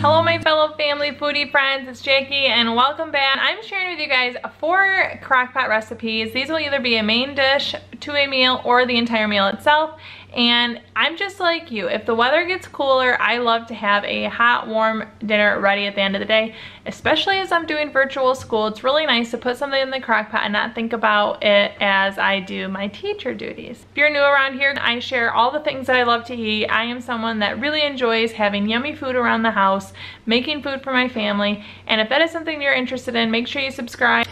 Hello my fellow family foodie friends, it's Jackie and welcome back. I'm sharing with you guys 4 crockpot recipes. These will either be a main dish to a meal or the entire meal itself. And I'm just like you, if the weather gets cooler, I love to have a hot, warm dinner ready at the end of the day. Especially as I'm doing virtual school, it's really nice to put something in the crock pot and not think about it as I do my teacher duties. If you're new around here, I share all the things that I love to eat. I am someone that really enjoys having yummy food around the house, making food for my family, and if that is something you're interested in, make sure you subscribe.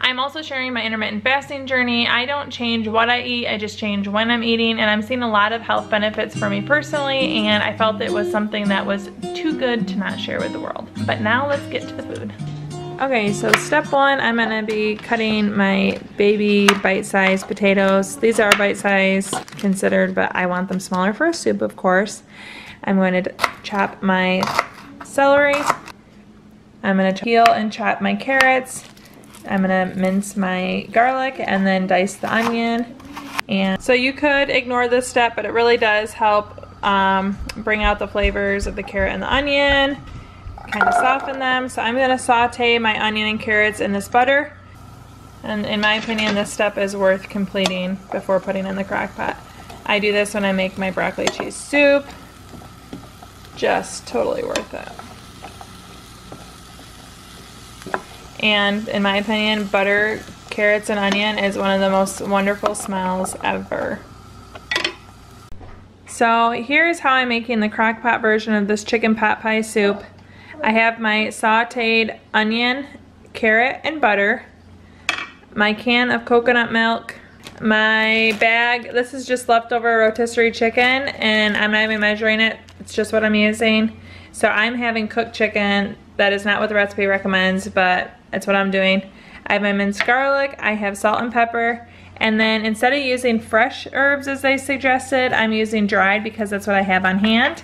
I'm also sharing my intermittent fasting journey. I don't change what I eat, I just change when I'm eating, and I'm seeing a lot of health benefits for me personally, and I felt it was something that was too good to not share with the world. But now let's get to the food. Okay, so step one, I'm gonna be cutting my baby bite-sized potatoes. These are bite-sized considered, but I want them smaller for a soup, of course. I'm going to chop my celery. I'm gonna peel and chop my carrots. I'm gonna mince my garlic and then dice the onion. And so you could ignore this step, but it really does help bring out the flavors of the carrot and the onion, kind of soften them. So I'm gonna saute my onion and carrots in this butter. And in my opinion, this step is worth completing before putting in the crock pot. I do this when I make my broccoli cheese soup. Just totally worth it. And in my opinion, butter, carrots, and onion is one of the most wonderful smells ever. So here's how I'm making the crock pot version of this chicken pot pie soup. I have my sauteed onion, carrot, and butter, my can of coconut milk, my bag, this is just leftover rotisserie chicken, and I'm not even measuring it, it's just what I'm using. So I'm having cooked chicken, that is not what the recipe recommends, but that's what I'm doing. I have my minced garlic, I have salt and pepper, and then instead of using fresh herbs as they suggested, I'm using dried because that's what I have on hand.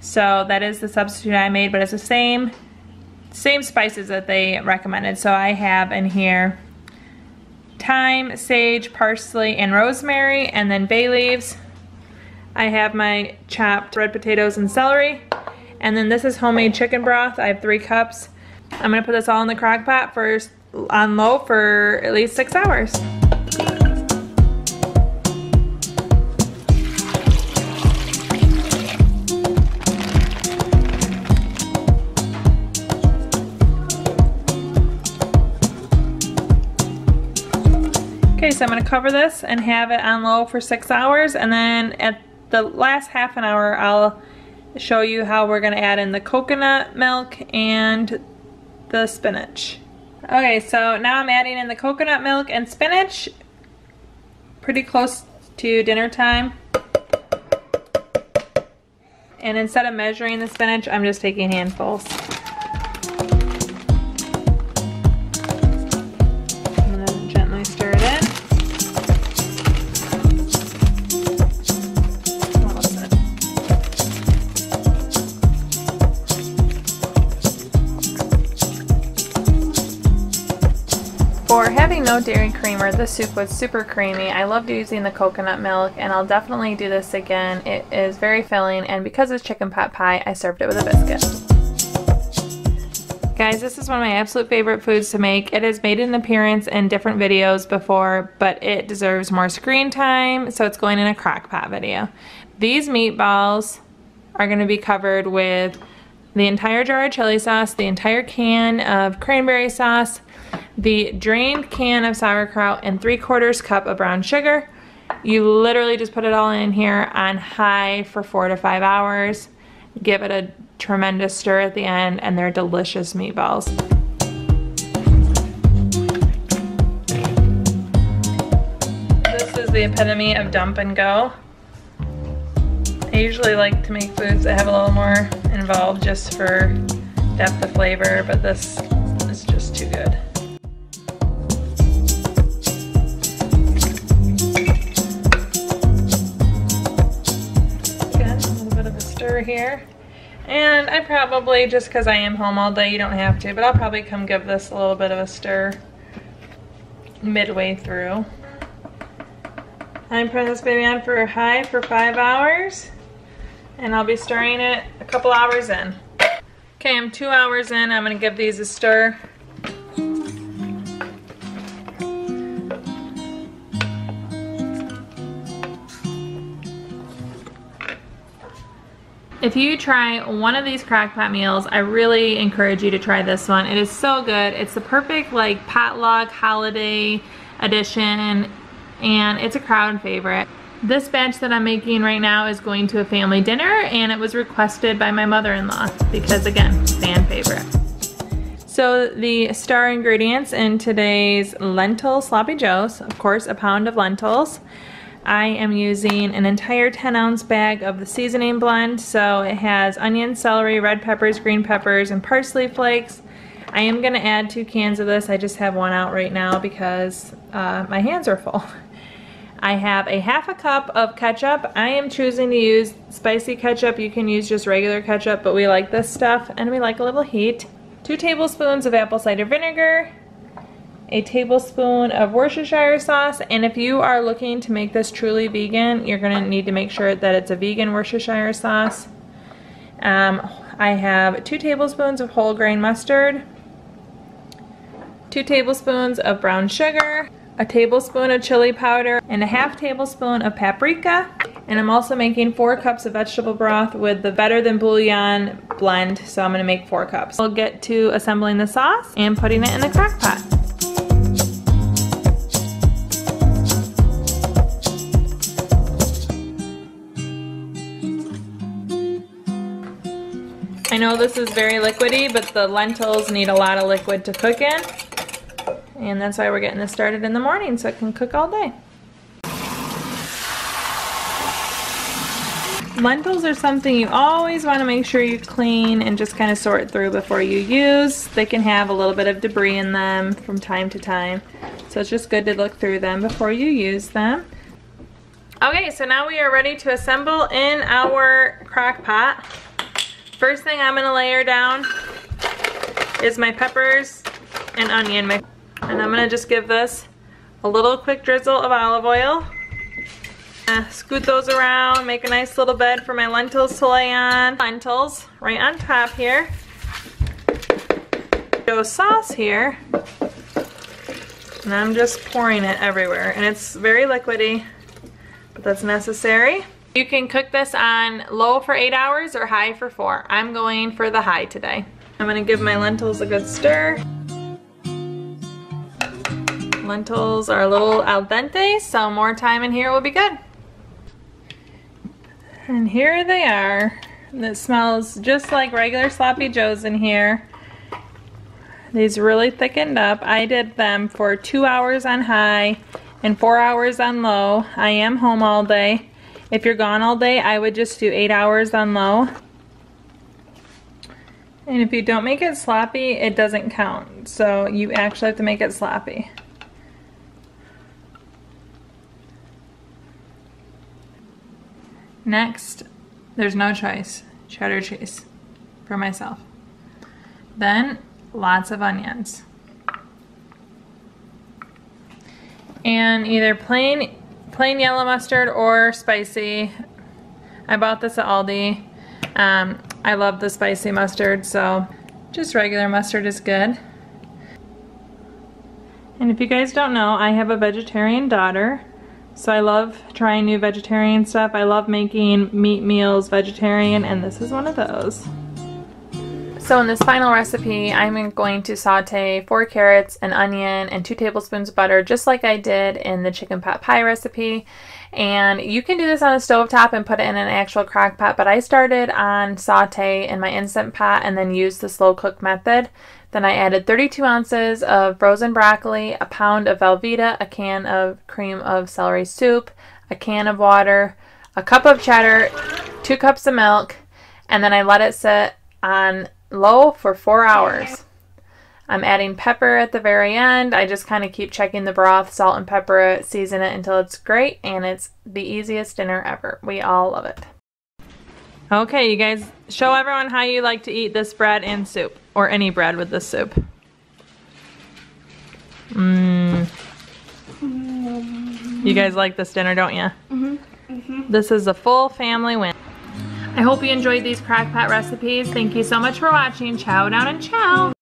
So that is the substitute I made, but it's the same spices that they recommended. So I have in here thyme, sage, parsley, and rosemary, and then bay leaves. I have my chopped red potatoes and celery, and then this is homemade chicken broth. I have 3 cups. I'm gonna put this all in the crock pot on low for at least 6 hours. Okay, so I'm gonna cover this and have it on low for 6 hours, and then at the last half an hour I'll show you how we're gonna add in the coconut milk and the spinach. Okay, so now I'm adding in the coconut milk and spinach pretty close to dinner time. And instead of measuring the spinach, I'm just taking handfuls. For having no dairy creamer, this soup was super creamy. I loved using the coconut milk, and I'll definitely do this again. It is very filling, and because it's chicken pot pie, I served it with a biscuit. Guys, this is one of my absolute favorite foods to make. It has made an appearance in different videos before, but it deserves more screen time, so it's going in a crock pot video. These meatballs are going to be covered with the entire jar of chili sauce, the entire can of cranberry sauce, the drained can of sauerkraut, and 3/4 cup of brown sugar. You literally just put it all in here on high for 4 to 5 hours. Give it a tremendous stir at the end, and they're delicious meatballs. This is the epitome of dump and go. I usually like to make foods that have a little more involved just for depth of flavor, but this is just too good. Here, and I probably, just because I am home all day, you don't have to, but I'll probably come give this a little bit of a stir midway through. I'm putting this baby on for high for 5 hours, and I'll be stirring it a couple hours in. Okay, I'm 2 hours in. I'm gonna give these a stir. If you try one of these crockpot meals, I really encourage you to try this one. It is so good. It's the perfect like potluck holiday edition, and it's a crowd favorite. This batch that I'm making right now is going to a family dinner, and it was requested by my mother-in-law because, again, fan favorite. So the star ingredients in today's lentil sloppy joes, of course, a pound of lentils. I am using an entire 10-ounce bag of the seasoning blend, so it has onion, celery, red peppers, green peppers, and parsley flakes. I am going to add 2 cans of this. I just have one out right now because my hands are full. I have a 1/2 cup of ketchup. I am choosing to use spicy ketchup. You can use just regular ketchup, but we like this stuff, and we like a little heat. 2 tablespoons of apple cider vinegar, a tablespoon of Worcestershire sauce, and if you are looking to make this truly vegan, you're gonna need to make sure that it's a vegan Worcestershire sauce. I have 2 tablespoons of whole grain mustard, 2 tablespoons of brown sugar, a tablespoon of chili powder, and a 1/2 tablespoon of paprika. And I'm also making 4 cups of vegetable broth with the Better Than Bouillon blend, so I'm gonna make 4 cups. We'll get to assembling the sauce and putting it in the crock pot. I know this is very liquidy, but the lentils need a lot of liquid to cook in. And that's why we're getting this started in the morning, so it can cook all day. Lentils are something you always want to make sure you clean and just kind of sort through before you use. They can have a little bit of debris in them from time to time, so it's just good to look through them before you use them. Okay, so now we are ready to assemble in our crock pot. First thing I'm going to layer down is my peppers and onion. And I'm going to just give this a little quick drizzle of olive oil. Scoot those around, make a nice little bed for my lentils to lay on. Lentils right on top here. Joe sauce here. And I'm just pouring it everywhere. And it's very liquidy, but that's necessary. You can cook this on low for 8 hours or high for 4. I'm going for the high today. I'm gonna give my lentils a good stir. Lentils are a little al dente, so more time in here will be good. And here they are. It smells just like regular sloppy joes in here. These really thickened up. I did them for 2 hours on high and 4 hours on low. I am home all day. If you're gone all day, I would just do 8 hours on low. And if you don't make it sloppy, it doesn't count. So you actually have to make it sloppy. Next, there's no choice, cheddar cheese for myself. Then lots of onions. And either plain yellow mustard or spicy. I bought this at Aldi. I love the spicy mustard, so just regular mustard is good. And if you guys don't know, I have a vegetarian daughter, so I love trying new vegetarian stuff. I love making meat meals vegetarian, and this is one of those. So in this final recipe, I'm going to saute 4 carrots, an onion, and 2 tablespoons of butter, just like I did in the chicken pot pie recipe. And you can do this on a stovetop and put it in an actual crock pot, but I started on saute in my Instant Pot and then used the slow cook method. Then I added 32 ounces of frozen broccoli, a pound of Velveeta, a can of cream of celery soup, a can of water, a cup of cheddar, 2 cups of milk, and then I let it sit on low for 4 hours. I'm adding pepper at the very end. I just kind of keep checking the broth, salt and pepper it, season it until it's great, and it's the easiest dinner ever. We all love it. Okay, you guys, show everyone how you like to eat this bread and soup, or any bread with this soup. You guys like this dinner, don't you? This is a full family win. I hope you enjoyed these Crockpot recipes. Thank you so much for watching. Ciao down and ciao.